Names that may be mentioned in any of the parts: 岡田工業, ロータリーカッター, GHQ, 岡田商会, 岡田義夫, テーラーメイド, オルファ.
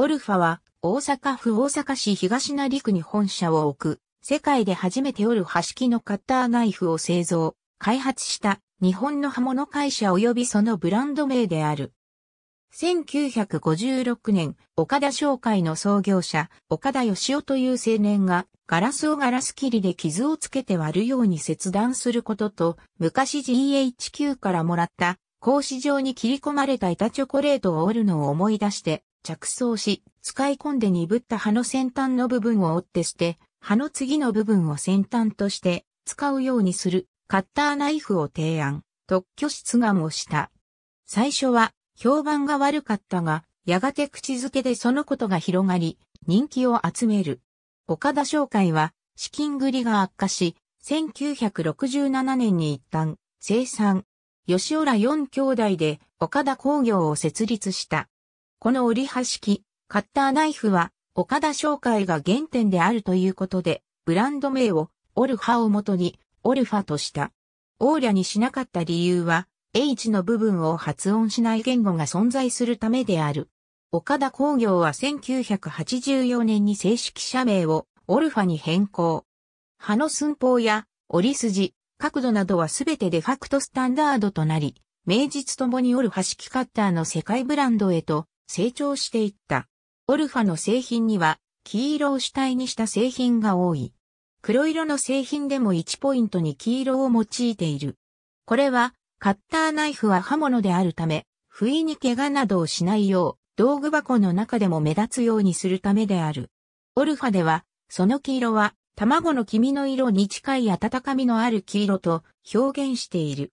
オルファは大阪府大阪市東成区に本社を置く、世界で初めて折る刃式のカッターナイフを製造、開発した日本の刃物会社及びそのブランド名である。1956年、岡田商会の創業者、岡田義夫という青年が、ガラスをガラス切りで傷をつけて割るように切断することと、昔 GHQ からもらった、格子状に切り込まれた板チョコレートを折るのを思い出して、着想し、使い込んで鈍った刃の先端の部分を折って捨て、刃の次の部分を先端として使うようにするカッターナイフを提案、特許出願をした。最初は評判が悪かったが、やがて口づけでそのことが広がり、人気を集める。岡田商会は資金繰りが悪化し、1967年に一旦清算。義夫ら4兄弟で岡田工業を設立した。この折り刃式カッターナイフは岡田商会が原点であるということで、ブランド名をオルファをもとにオルファとした。オーリャにしなかった理由は、H の部分を発音しない言語が存在するためである。岡田工業は1984年に正式社名をオルファに変更。刃の寸法や折り筋、角度などはすべてデファクトスタンダードとなり、名実ともにオルファ式カッターの世界ブランドへと成長していった。オルファの製品には黄色を主体にした製品が多い。黒色の製品でも1ポイントに黄色を用いている。これはカッターナイフは刃物であるため、不意に怪我などをしないよう道具箱の中でも目立つようにするためである。オルファではその黄色は卵の黄身の色に近い温かみのある黄色と表現している。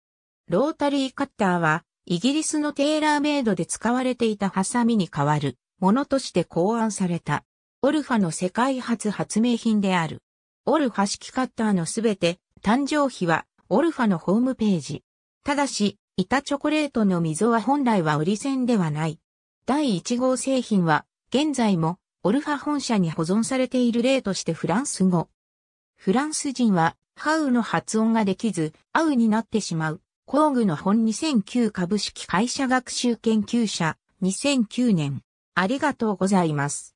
ロータリーカッターはイギリスのテーラーメイドで使われていたハサミに代わる。ものとして考案された。オルファの世界初発明品である。オルファ式カッターのすべて誕生日はオルファのホームページ。ただし、板チョコレートの溝は本来は折り線ではない。第1号製品は現在もオルファ本社に保存されている例としてフランス語。フランス人はハウの発音ができずアウになってしまう。工具の本2009株式会社学習研究者2009年。ありがとうございます。